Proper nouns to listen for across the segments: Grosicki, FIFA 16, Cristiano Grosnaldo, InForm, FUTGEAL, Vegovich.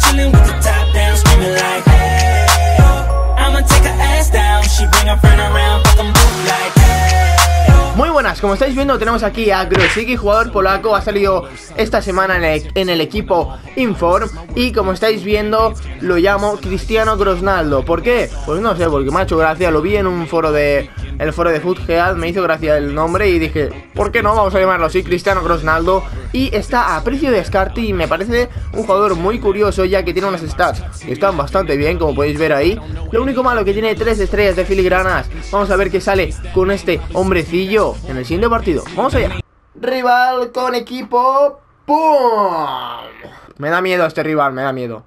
side chilling with the top down, screaming like, hey, oh. I'ma take her ass down. She bring her friend around, fuck 'em both like. Muy buenas, como estáis viendo tenemos aquí a Grosicki, jugador polaco, ha salido esta semana en el equipo InForm. Y como estáis viendo, lo llamo Cristiano Grosnaldo. ¿Por qué? Pues no sé, porque me ha hecho gracia, lo vi en un foro de... el foro de FUTGEAL, me hizo gracia el nombre y dije, ¿por qué no? Vamos a llamarlo así, Cristiano Grosnaldo. Y está a precio de descarte y me parece un jugador muy curioso, ya que tiene unas stats que están bastante bien, como podéis ver ahí. Lo único malo que tiene 3 estrellas de filigranas. Vamos a ver qué sale con este hombrecillo en el siguiente partido. Vamos allá. Rival con equipo. ¡Pum! Me da miedo este rival, me da miedo.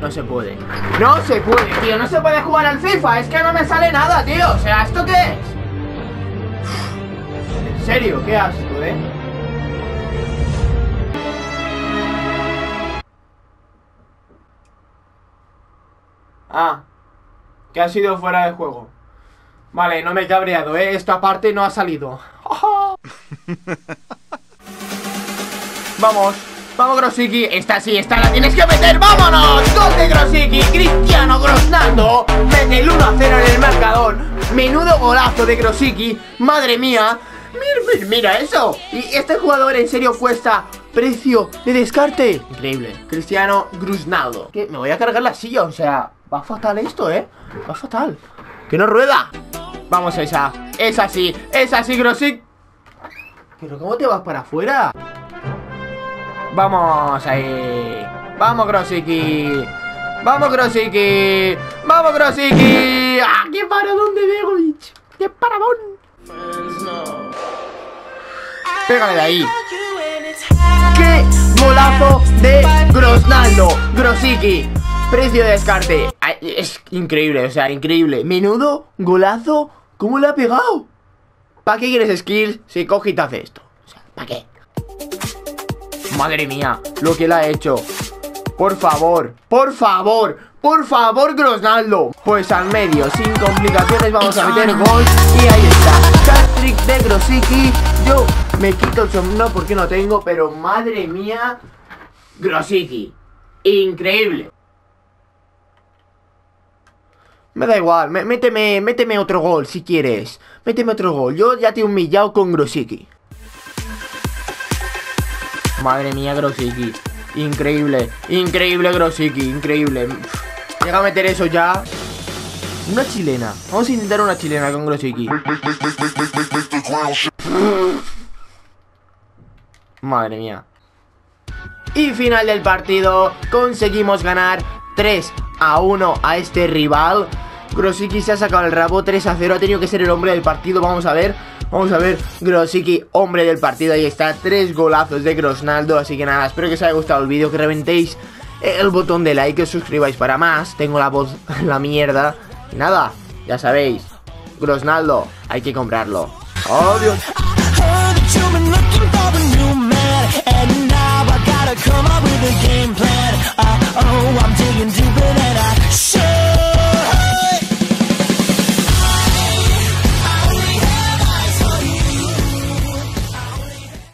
No se puede. No se puede, tío. No se puede jugar al FIFA. Es que no me sale nada, tío. O sea, ¿esto qué es? En serio, qué asco, ¿eh? Ah, que ha sido fuera de juego. Vale, no me he cabreado, ¿eh? Esto aparte no ha salido. Vamos. Vamos, Grosicki, esta sí, esta la tienes que meter, vámonos. Gol de Grosicki, Cristiano Grosnaldo mete el 1-0 en el marcador. Menudo golazo de Grosicki, madre mía. Mira eso. Y este jugador en serio cuesta precio de descarte. Increíble, Cristiano Grosnaldo. ¿Qué? Me voy a cargar la silla, o sea, va fatal esto, va fatal. Que no rueda. Vamos esa, esa sí, Grosicki. Pero ¿cómo te vas para afuera? Vamos ahí. Vamos, Grosicki. Vamos, Grosicki. Vamos, Grosicki. ¡Ah, qué paradón de Vegovich! ¡Qué paradón! Pégale de ahí. ¡Qué golazo de Grosnaldo! Grosicki. Precio de descarte. Ay, es increíble, o sea, increíble. Menudo golazo. ¿Cómo le ha pegado? ¿Para qué quieres skills si coge y te hace esto? O sea, ¿para qué? Madre mía, lo que le ha hecho. Por favor, por favor, por favor, Grosnaldo. Pues al medio, sin complicaciones, vamos a meter gol. Y ahí está, hat-trick de Grosicki. Yo me quito el sombrero porque no tengo, pero madre mía, Grosicki, increíble. Me da igual, méteme otro gol si quieres. Méteme otro gol, yo ya te he humillado con Grosicki. Madre mía, Grosicki. Increíble, increíble, Grosicki. Increíble. Llega a meter eso ya. Una chilena. Vamos a intentar una chilena con Grosicki. Madre mía. Y final del partido. Conseguimos ganar 3-1 a este rival. Grosicki se ha sacado el rabo, 3-0. Ha tenido que ser el hombre del partido. Vamos a ver. Vamos a ver, Grosicki, hombre del partido. Ahí está, 3 golazos de Grosnaldo. Así que nada, espero que os haya gustado el vídeo, que reventéis el botón de like, que os suscribáis para más. Tengo la voz la mierda. Y nada, ya sabéis, Grosnaldo, hay que comprarlo. Adiós.